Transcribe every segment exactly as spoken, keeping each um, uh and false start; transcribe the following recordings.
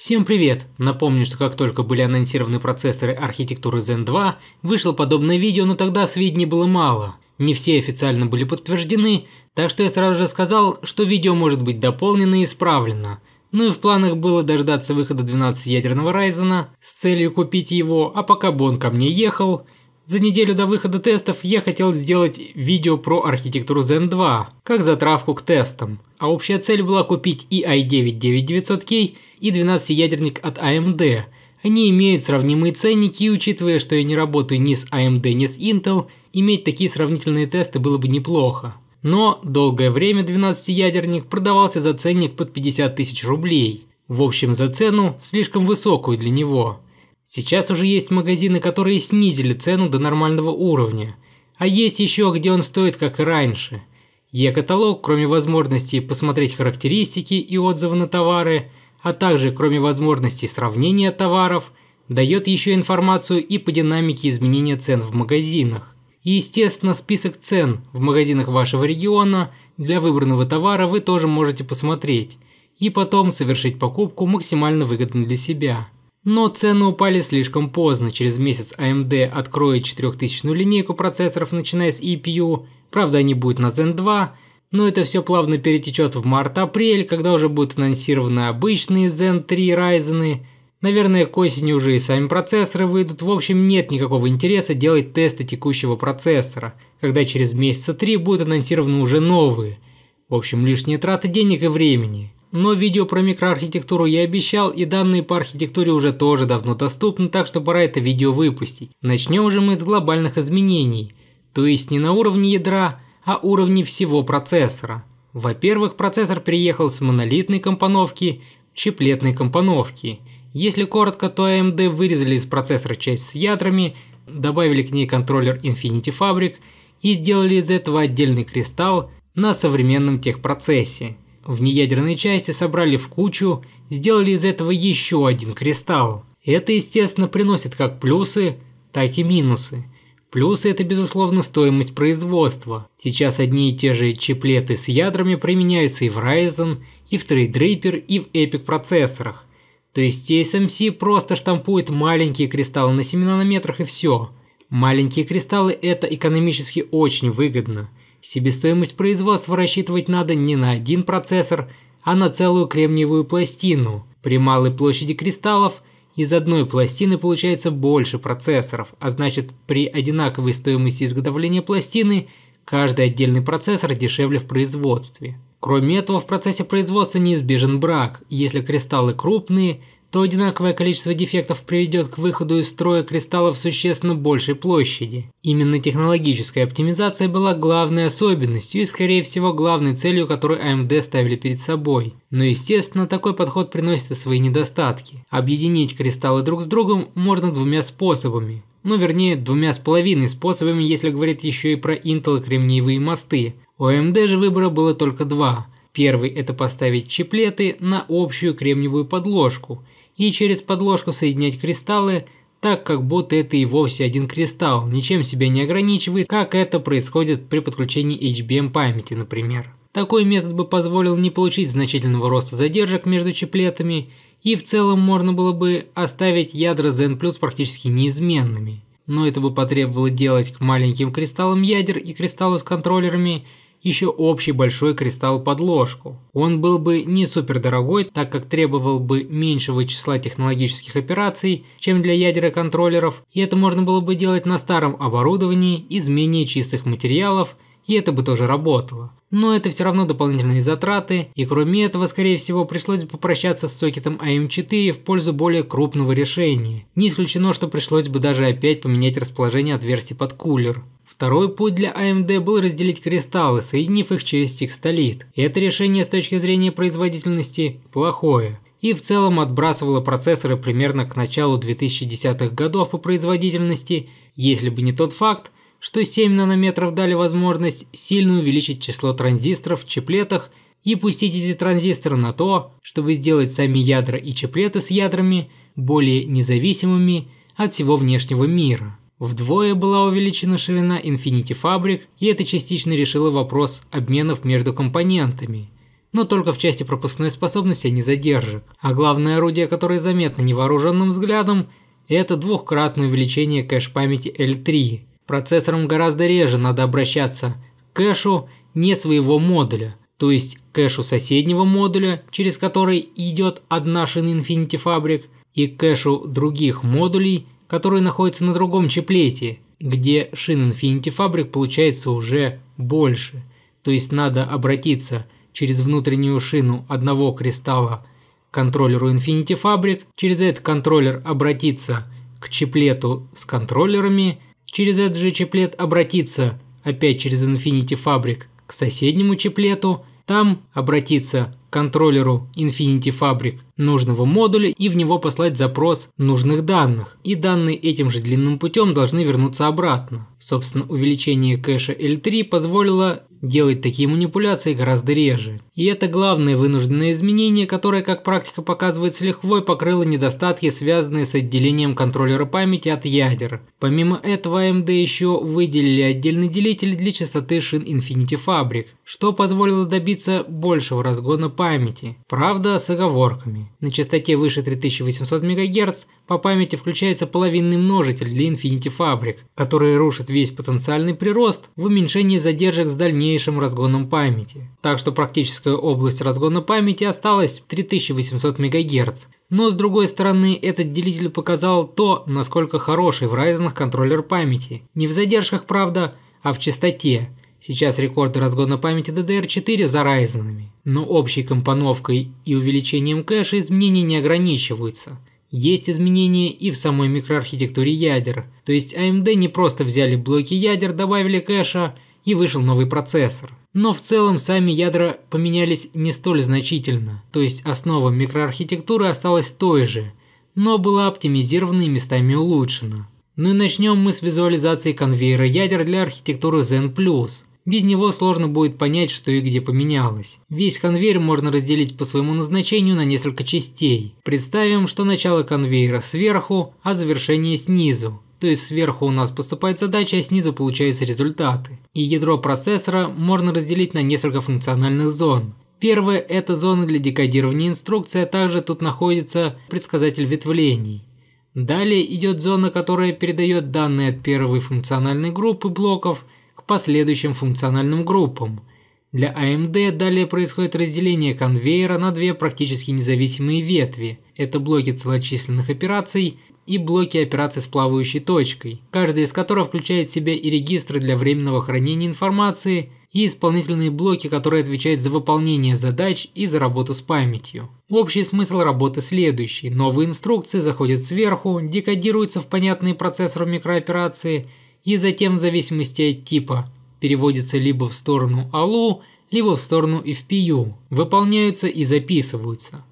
Всем привет! Напомню, что как только были анонсированы процессоры архитектуры Zen два, вышло подобное видео, но тогда сведений было мало. Не все официально были подтверждены, так что я сразу же сказал, что видео может быть дополнено и исправлено. Ну и в планах было дождаться выхода двенадцатиядерного Ryzen с целью купить его, а пока бы он ко мне ехал, за неделю до выхода тестов я хотел сделать видео про архитектуру Zen два, как затравку к тестам. А общая цель была купить и ай девять девять тысяч девятьсот кей, и двенадцатиядерник от эй эм ди. Они имеют сравнимые ценники, и учитывая, что я не работаю ни с эй эм ди, ни с Intel, иметь такие сравнительные тесты было бы неплохо. Но долгое время двенадцатиядерник продавался за ценник под пятьдесят тысяч рублей. В общем, за цену, слишком высокую для него. Сейчас уже есть магазины, которые снизили цену до нормального уровня. А есть еще, где он стоит, как и раньше. Е-каталог, кроме возможности посмотреть характеристики и отзывы на товары, а также кроме возможности сравнения товаров, дает еще информацию и по динамике изменения цен в магазинах. И, естественно, список цен в магазинах вашего региона для выбранного товара вы тоже можете посмотреть. И потом совершить покупку максимально выгодно для себя. Но цены упали слишком поздно, через месяц эй эм ди откроет четырехтысячную линейку процессоров, начиная с и пи ю, правда они будут на Zen два, но это все плавно перетечет в март-апрель, когда уже будут анонсированы обычные Zen три Ryzen, наверное к осени уже и сами процессоры выйдут, в общем нет никакого интереса делать тесты текущего процессора, когда через месяца три будут анонсированы уже новые, в общем лишние траты денег и времени. Но видео про микроархитектуру я обещал, и данные по архитектуре уже тоже давно доступны, так что пора это видео выпустить. Начнем же мы с глобальных изменений, то есть не на уровне ядра, а уровне всего процессора. Во-первых, процессор переехал с монолитной компоновки к чиплетной компоновке. Если коротко, то эй эм ди вырезали из процессора часть с ядрами, добавили к ней контроллер Infinity Fabric и сделали из этого отдельный кристалл на современном техпроцессе. В неядерной части собрали в кучу, сделали из этого еще один кристалл. Это, естественно, приносит как плюсы, так и минусы. Плюсы – это, безусловно, стоимость производства. Сейчас одни и те же чиплеты с ядрами применяются и в Ryzen, и в Threadripper, и в Epic процессорах. То есть ти эс эм си просто штампует маленькие кристаллы на семи нанометрах и все. Маленькие кристаллы – это экономически очень выгодно. Себестоимость производства рассчитывать надо не на один процессор, а на целую кремниевую пластину. При малой площади кристаллов из одной пластины получается больше процессоров, а значит при одинаковой стоимости изготовления пластины каждый отдельный процессор дешевле в производстве. Кроме этого в процессе производства неизбежен брак. Если кристаллы крупные, то одинаковое количество дефектов приведет к выходу из строя кристаллов существенно большей площади. Именно технологическая оптимизация была главной особенностью и, скорее всего, главной целью, которую эй эм ди ставили перед собой. Но, естественно, такой подход приносит и свои недостатки. Объединить кристаллы друг с другом можно двумя способами. Ну, вернее, двумя с половиной способами, если говорить еще и про Intel и кремниевые мосты. У эй эм ди же выбора было только два. Первый – это поставить чиплеты на общую кремниевую подложку и через подложку соединять кристаллы, так как будто это и вовсе один кристалл, ничем себя не ограничиваясь, как это происходит при подключении эйч би эм памяти, например. Такой метод бы позволил не получить значительного роста задержек между чиплетами, и в целом можно было бы оставить ядра Zen+ практически неизменными. Но это бы потребовало делать к маленьким кристаллам ядер и кристаллу с контроллерами еще общий большой кристалл-подложку. Он был бы не супердорогой, так как требовал бы меньшего числа технологических операций, чем для ядер и контроллеров, и это можно было бы делать на старом оборудовании из менее чистых материалов, и это бы тоже работало. Но это все равно дополнительные затраты, и кроме этого, скорее всего, пришлось бы попрощаться с сокетом эй эм четыре в пользу более крупного решения. Не исключено, что пришлось бы даже опять поменять расположение отверстий под кулер. Второй путь для эй эм ди был разделить кристаллы, соединив их через текстолит. Это решение с точки зрения производительности плохое, и в целом отбрасывало процессоры примерно к началу две тысячи десятых годов по производительности, если бы не тот факт, что семь нанометров дали возможность сильно увеличить число транзисторов в чиплетах и пустить эти транзисторы на то, чтобы сделать сами ядра и чиплеты с ядрами более независимыми от всего внешнего мира. Вдвое была увеличена ширина Infinity Fabric, и это частично решило вопрос обменов между компонентами. но только в части пропускной способности, а не задержек. А главное орудие, которое заметно невооруженным взглядом, это двухкратное увеличение кэш-памяти эл три. Процессорам гораздо реже надо обращаться к кэшу не своего модуля, то есть к кэшу соседнего модуля, через который идет одна шина Infinity Fabric, и к кэшу других модулей, которые находятся на другом чиплете, где шин Infinity Fabric получается уже больше. То есть надо обратиться через внутреннюю шину одного кристалла к контроллеру Infinity Fabric, через этот контроллер обратиться к чиплету с контроллерами, через этот же чиплет обратиться опять через Infinity Fabric к соседнему чиплету, там обратиться к контроллеру Infinity Fabric нужного модуля и в него послать запрос нужных данных. И данные этим же длинным путем должны вернуться обратно. Собственно, увеличение кэша эл три позволило делать такие манипуляции гораздо реже. И это главное вынужденное изменение, которое, как практика показывает с лихвой, покрыло недостатки, связанные с отделением контроллера памяти от ядер. Помимо этого, а эм дэ еще выделили отдельный делитель для частоты шин Infinity Fabric, что позволило добиться большего разгона памяти. Правда, с оговорками. На частоте выше три тысячи восемьсот мегагерц по памяти включается половинный множитель для Infinity Fabric, который рушит весь потенциальный прирост в уменьшении задержек с дальнейшим разгоном памяти. Так что практическая область разгона памяти осталась три тысячи восемьсот мегагерц. Но с другой стороны, этот делитель показал то, насколько хороший в Ryzen контроллер памяти. Не в задержках, правда, а в частоте. Сейчас рекорды разгона памяти ди ди эр четыре за Ryzen. Но общей компоновкой и увеличением кэша изменения не ограничиваются. Есть изменения и в самой микроархитектуре ядер. То есть а эм дэ не просто взяли блоки ядер, добавили кэша, и вышел новый процессор. Но в целом сами ядра поменялись не столь значительно, то есть основа микроархитектуры осталась той же, но была оптимизирована и местами улучшена. Ну и начнем мы с визуализации конвейера ядер для архитектуры Zen+. Без него сложно будет понять, что и где поменялось. Весь конвейер можно разделить по своему назначению на несколько частей. Представим, что начало конвейера сверху, а завершение снизу. То есть сверху у нас поступает задача, а снизу получаются результаты. И ядро процессора можно разделить на несколько функциональных зон. Первая – это зона для декодирования инструкций, а также тут находится предсказатель ветвлений. Далее идет зона, которая передает данные от первой функциональной группы блоков к последующим функциональным группам. Для а эм дэ далее происходит разделение конвейера на две практически независимые ветви. Это блоки целочисленных операций и блоки операций с плавающей точкой, каждая из которых включает в себя и регистры для временного хранения информации, и исполнительные блоки, которые отвечают за выполнение задач и за работу с памятью. Общий смысл работы следующий. Новые инструкции заходят сверху, декодируются в понятные процессору микрооперации и затем в зависимости от типа переводятся либо в сторону эй эл ю, либо в сторону эф пи ю, выполняются и записываются.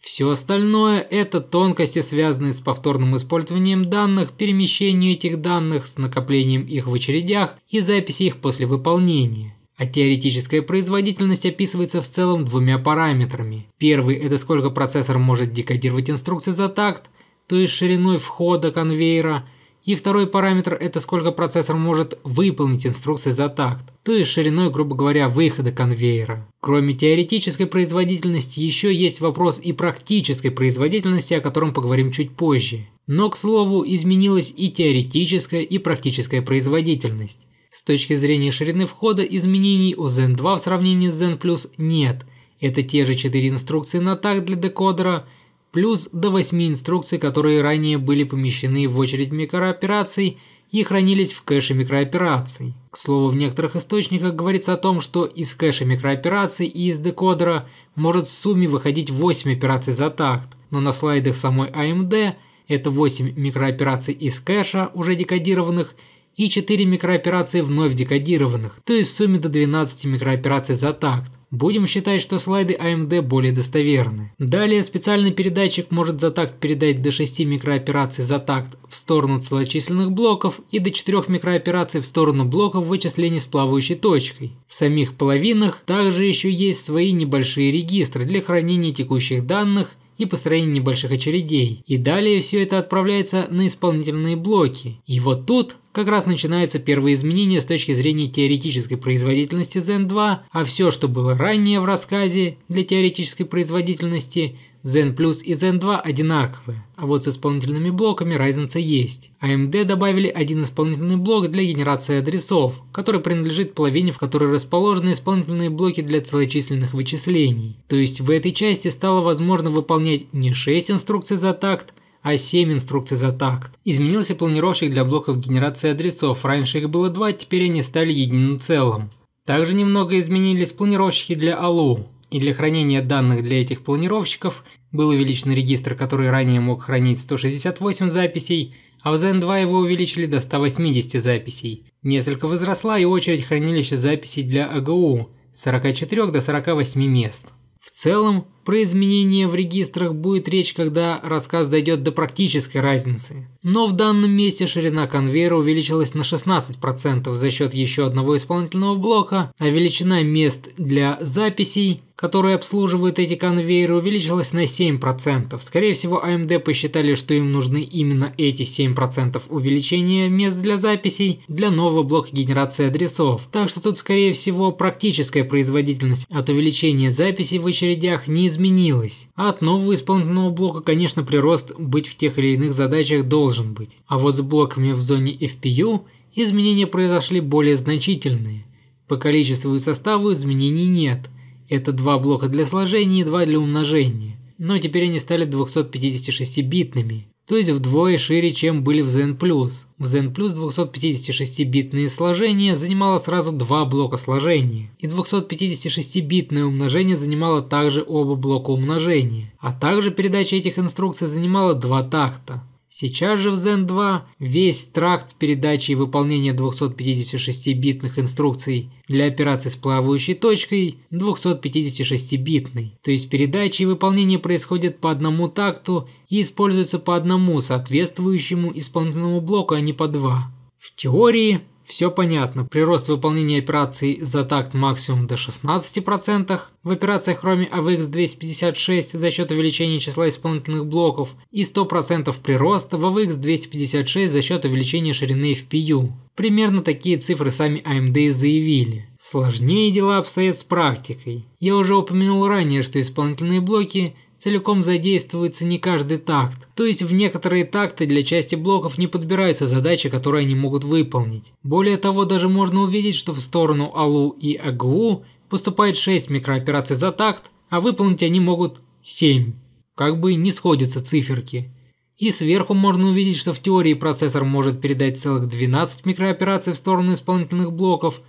Все остальное – это тонкости, связанные с повторным использованием данных, перемещением этих данных, с накоплением их в очередях и записи их после выполнения. А теоретическая производительность описывается в целом двумя параметрами. Первый – это сколько процессор может декодировать инструкции за такт, то есть шириной входа конвейера. И второй параметр – это сколько процессор может выполнить инструкции за такт, то есть шириной, грубо говоря, выхода конвейера. Кроме теоретической производительности, еще есть вопрос и практической производительности, о котором поговорим чуть позже. Но, к слову, изменилась и теоретическая, и практическая производительность. С точки зрения ширины входа изменений у Zen два в сравнении с Zen плюс нет. Это те же четыре инструкции на такт для декодера, плюс до восьми инструкций, которые ранее были помещены в очередь микроопераций и хранились в кэше микроопераций. К слову, в некоторых источниках говорится о том, что из кэша микроопераций и из декодера может в сумме выходить восемь операций за такт, но на слайдах самой а эм дэ это восемь микроопераций из кэша, уже декодированных, и четыре микрооперации вновь декодированных, то есть в сумме до двенадцати микроопераций за такт. Будем считать, что слайды а эм дэ более достоверны. Далее специальный передатчик может за такт передать до шести микроопераций за такт в сторону целочисленных блоков и до четырёх микроопераций в сторону блоков вычислений с плавающей точкой. В самих половинах также еще есть свои небольшие регистры для хранения текущих данных и построения небольших очередей. И далее все это отправляется на исполнительные блоки. И вот тут Как раз начинаются первые изменения с точки зрения теоретической производительности Zen два, а все, что было ранее в рассказе для теоретической производительности, Zen+ и Zen два одинаковые, а вот с исполнительными блоками разница есть. а эм дэ добавили один исполнительный блок для генерации адресов, который принадлежит половине, в которой расположены исполнительные блоки для целочисленных вычислений. То есть в этой части стало возможно выполнять не шесть инструкций за такт, а семь инструкций за такт. Изменился планировщик для блоков генерации адресов, раньше их было два, теперь они стали единым целым. Также немного изменились планировщики для а эл у, и для хранения данных для этих планировщиков был увеличен регистр, который ранее мог хранить сто шестьдесят восемь записей, а в Zen два его увеличили до ста восьмидесяти записей. Несколько возросла и очередь хранилища записей для а гэ у с сорока четырёх до сорока восьми мест. В целом, про изменения в регистрах будет речь, когда рассказ дойдет до практической разницы. Но в данном месте ширина конвейера увеличилась на шестнадцать процентов за счет еще одного исполнительного блока, а величина мест для записей, которые обслуживают эти конвейеры, увеличилась на семь процентов. Скорее всего, а эм дэ посчитали, что им нужны именно эти семь процентов увеличения мест для записей для нового блока генерации адресов. Так что тут, скорее всего, практическая производительность от увеличения записей в очередях не изменилась. А от нового исполнительного блока, конечно, прирост быть в тех или иных задачах должен быть. А вот с блоками в зоне эф пи ю изменения произошли более значительные. По количеству и составу изменений нет. Это два блока для сложения и два для умножения, но теперь они стали двухсот пятидесяти шести битными, то есть вдвое шире, чем были в Zen+. В Zen+ двухсот пятидесяти шести битное сложение занимало сразу два блока сложения, и двухсот пятидесяти шести битное умножение занимало также оба блока умножения, а также передача этих инструкций занимала два такта. Сейчас же в Zen два весь тракт передачи и выполнения двухсот пятидесяти шести битных инструкций для операций с плавающей точкой двухсот пятидесяти шести битной, то есть передача и выполнение происходят по одному такту и используются по одному соответствующему исполнительному блоку, а не по два. В теории все понятно, прирост выполнения операций за такт максимум до шестнадцати процентов, в операциях кроме а вэ икс двести пятьдесят шесть за счет увеличения числа исполнительных блоков и сто процентов прироста в а вэ икс двести пятьдесят шесть за счет увеличения ширины эф пи ю. Примерно такие цифры сами а эм дэ и заявили. Сложнее дела обстоят с практикой. Я уже упомянул ранее, что исполнительные блоки целиком задействуется не каждый такт, то есть в некоторые такты для части блоков не подбираются задачи, которые они могут выполнить. Более того, даже можно увидеть, что в сторону а эл у и а гэ у поступает шесть микроопераций за такт, а выполнить они могут семь. Как бы не сходятся циферки. И сверху можно увидеть, что в теории процессор может передать целых двенадцать микроопераций в сторону исполнительных блоков,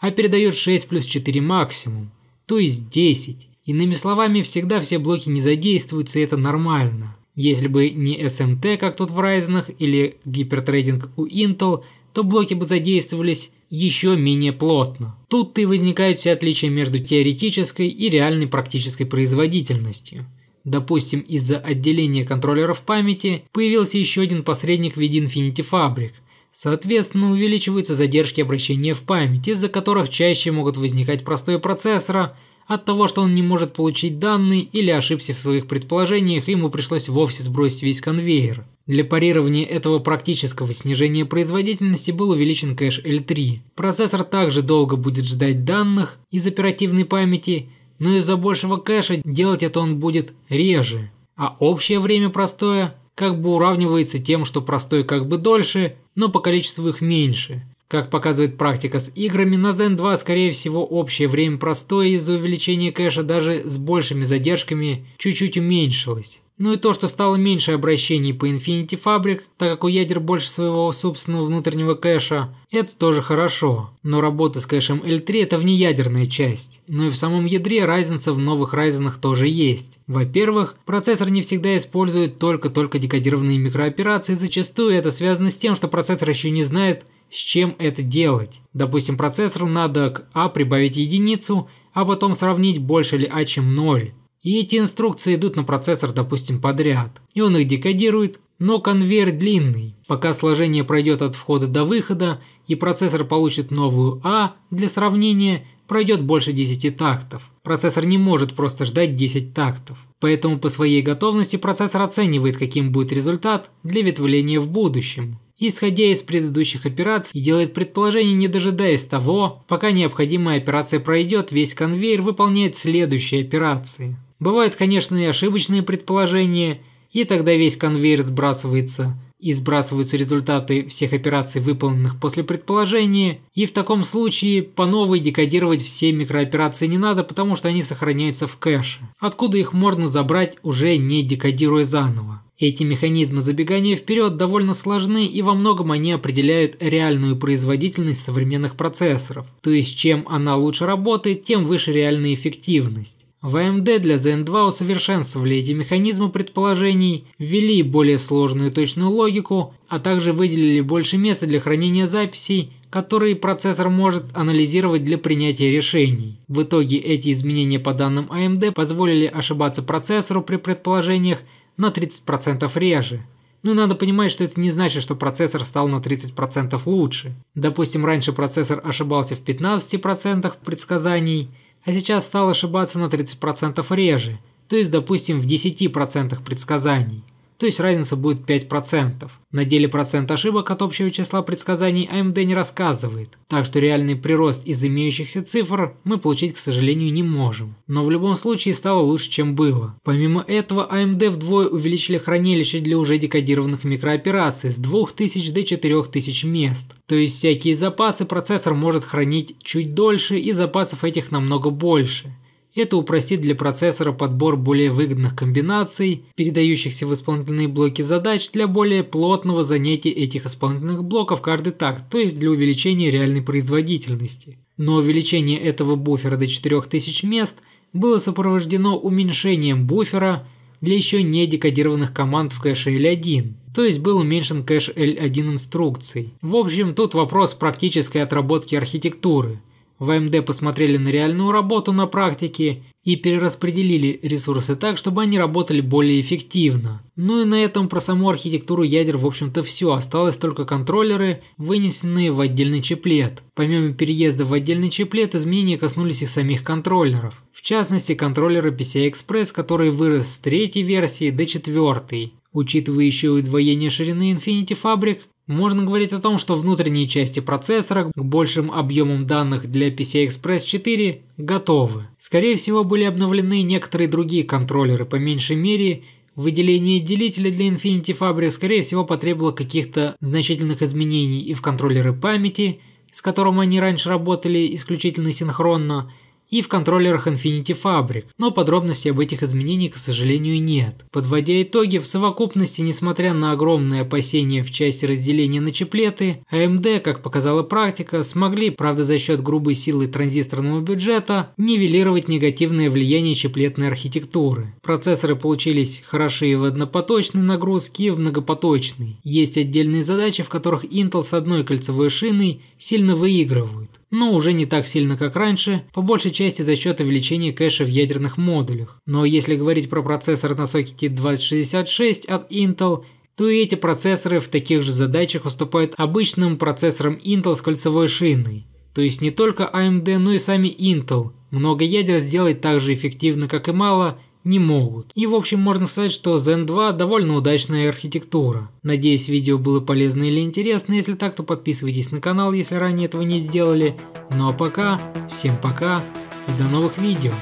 а передает шесть плюс четыре максимум, то есть десять. Иными словами, всегда все блоки не задействуются, и это нормально. Если бы не эс эм тэ, как тут в Ryzen, или гипертрейдинг у Intel, то блоки бы задействовались еще менее плотно. Тут-то и возникают все отличия между теоретической и реальной практической производительностью. Допустим, из-за отделения контроллеров памяти появился еще один посредник в виде Infinity Fabric. Соответственно, увеличиваются задержки обращения в память, из-за которых чаще могут возникать простои процессора, от того, что он не может получить данные или ошибся в своих предположениях, ему пришлось вовсе сбросить весь конвейер. Для парирования этого практического снижения производительности был увеличен кэш эл три. Процессор также долго будет ждать данных из оперативной памяти, но из-за большего кэша делать это он будет реже. А общее время простоя как бы уравнивается тем, что простой как бы дольше, но по количеству их меньше. Как показывает практика с играми, на Zen два, скорее всего, общее время простое из-за увеличения кэша даже с большими задержками чуть-чуть уменьшилось. Ну и то, что стало меньше обращений по Infinity Fabric, так как у ядер больше своего собственного внутреннего кэша, это тоже хорошо. Но работа с кэшем эл три – это внеядерная часть. Но и в самом ядре разница в новых Ryzen'ах тоже есть. Во-первых, процессор не всегда использует только-только декодированные микрооперации, зачастую это связано с тем, что процессор еще не знает, с чем это делать. Допустим, процессору надо к А прибавить единицу, а потом сравнить, больше ли А, чем ноль. И эти инструкции идут на процессор, допустим, подряд. И он их декодирует, но конвейер длинный. Пока сложение пройдет от входа до выхода, и процессор получит новую А для сравнения, пройдет больше десяти тактов. Процессор не может просто ждать десять тактов. Поэтому по своей готовности процессор оценивает, каким будет результат для ветвления в будущем. исходя из предыдущих операций, и делает предположение, не дожидаясь того, пока необходимая операция пройдет, весь конвейер выполняет следующие операции. Бывают, конечно, и ошибочные предположения, и тогда весь конвейер сбрасывается, и сбрасываются результаты всех операций, выполненных после предположения, и в таком случае по новой декодировать все микрооперации не надо, потому что они сохраняются в кэше, откуда их можно забрать, уже не декодируя заново. Эти механизмы забегания вперед довольно сложны, и во многом они определяют реальную производительность современных процессоров, то есть чем она лучше работает, тем выше реальная эффективность. В а эм дэ для Zen два усовершенствовали эти механизмы предположений, ввели более сложную точную логику, а также выделили больше места для хранения записей, которые процессор может анализировать для принятия решений. В итоге эти изменения по данным а эм дэ позволили ошибаться процессору при предположениях на тридцать процентов реже. Ну и надо понимать, что это не значит, что процессор стал на тридцать процентов лучше. Допустим, раньше процессор ошибался в пятнадцати процентах предсказаний, а сейчас стал ошибаться на тридцать процентов реже, то есть, допустим, в десяти процентах предсказаний, то есть разница будет пять процентов. На деле процент ошибок от общего числа предсказаний а эм дэ не рассказывает, так что реальный прирост из имеющихся цифр мы получить, к сожалению, не можем. Но в любом случае стало лучше, чем было. Помимо этого, а эм дэ вдвое увеличили хранилище для уже декодированных микроопераций с двух тысяч до четырёх тысяч мест. То есть всякие запасы процессор может хранить чуть дольше, и запасов этих намного больше. Это упростит для процессора подбор более выгодных комбинаций, передающихся в исполнительные блоки задач для более плотного занятия этих исполнительных блоков каждый такт, то есть для увеличения реальной производительности. Но увеличение этого буфера до четырёх тысяч мест было сопровождено уменьшением буфера для еще не декодированных команд в кэше эль один. То есть был уменьшен кэш эль один инструкций. В общем, тут вопрос практической отработки архитектуры. В а эм дэ посмотрели на реальную работу на практике и перераспределили ресурсы так, чтобы они работали более эффективно. Ну и на этом про саму архитектуру ядер, в общем-то, все. Осталось только контроллеры, вынесенные в отдельный чиплет. Помимо переезда в отдельный чиплет, изменения коснулись и самих контроллеров. В частности, контроллеры пи си ай-Express, который вырос с третьей версии до четвёртой. Учитывая еще удвоение ширины Infinity Fabric, можно говорить о том, что внутренние части процессора к большим объемам данных для пи си ай-Express четыре готовы. Скорее всего, были обновлены некоторые другие контроллеры, по меньшей мере, выделение делителя для Infinity Fabric скорее всего потребовало каких-то значительных изменений и в контроллеры памяти, с которым они раньше работали исключительно синхронно, и в контроллерах Infinity Fabric, но подробностей об этих изменениях, к сожалению, нет. Подводя итоги, в совокупности, несмотря на огромные опасения в части разделения на чиплеты, а эм дэ, как показала практика, смогли, правда за счет грубой силы транзисторного бюджета, нивелировать негативное влияние чиплетной архитектуры. Процессоры получились хороши в однопоточной нагрузке и в многопоточной. Есть отдельные задачи, в которых Intel с одной кольцевой шиной сильно выигрывают, но уже не так сильно, как раньше, по большей части за счет увеличения кэша в ядерных модулях. Но если говорить про процессор на сокете двадцать шестьдесят шесть от Intel, то и эти процессоры в таких же задачах уступают обычным процессорам Intel с кольцевой шиной. То есть не только а эм дэ, но и сами Intel много ядер сделать так же эффективно, как и мало, не могут. И в общем можно сказать, что Zen два довольно удачная архитектура. Надеюсь, видео было полезно или интересно. Если так, то подписывайтесь на канал, если ранее этого не сделали. Ну а пока, всем пока и до новых видео.